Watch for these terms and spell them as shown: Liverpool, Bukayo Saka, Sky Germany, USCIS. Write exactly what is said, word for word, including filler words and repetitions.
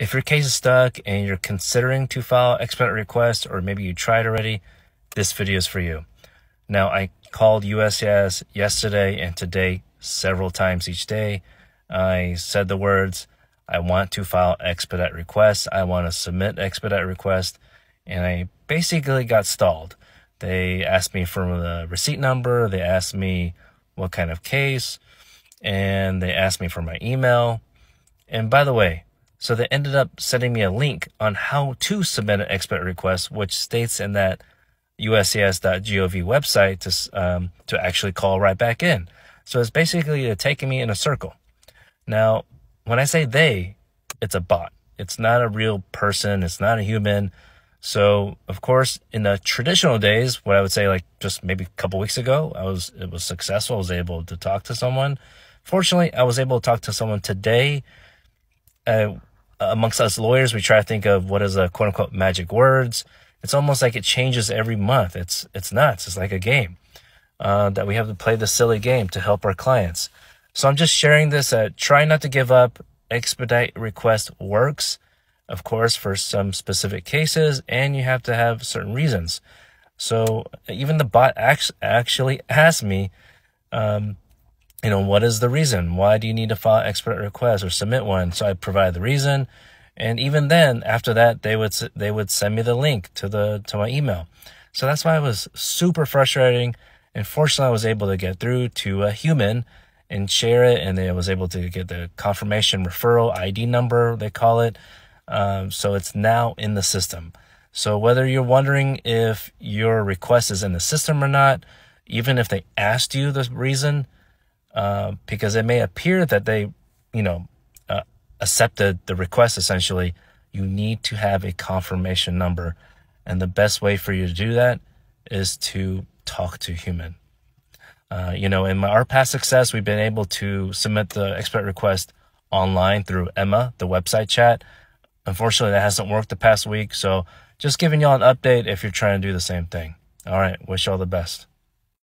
If your case is stuck and you're considering to file expedited request, or maybe you tried already, this video is for you. Now, I called U S C I S yesterday and today several times each day. I said the words, I want to file expedite requests. I want to submit expedite request. And I basically got stalled. They asked me for the receipt number. They asked me what kind of case. And they asked me for my email. And by the way, so they ended up sending me a link on how to submit an expedite request, which states in that U S C I S dot gov website to, um, to actually call right back in. So it's basically taking me in a circle. Now, when I say they, it's a bot. It's not a real person. It's not a human. So, of course, in the traditional days, what I would say, like just maybe a couple weeks ago, I was it was successful. I was able to talk to someone. Fortunately, I was able to talk to someone today. Uh, amongst us lawyers, we try to think of what is a quote-unquote magic words. It's almost like it changes every month. It's it's nuts. It's like a game uh, that we have to play, the silly game to help our clients. So I'm just sharing this. Uh, try not to give up. Expedite request works, of course, for some specific cases, and you have to have certain reasons. So even the bot actually asked me, um, you know, what is the reason? Why do you need to file expedite request or submit one? So I provide the reason. And even then, after that, they would they would send me the link to the to my email. So that's why it was super frustrating. And fortunately, I was able to get through to a human and share it, and I was able to get the confirmation referral I D number, they call it. Um, so it's now in the system. So whether you're wondering if your request is in the system or not, even if they asked you the reason, uh, because it may appear that they, you know, accepted the request, essentially, you need to have a confirmation number. And the best way for you to do that is to talk to a human. Uh, you know, in my, our past success, we've been able to submit the expedite request online through Emma, the website chat. Unfortunately, that hasn't worked the past week. So just giving y'all an update if you're trying to do the same thing. All right. Wish you all the best.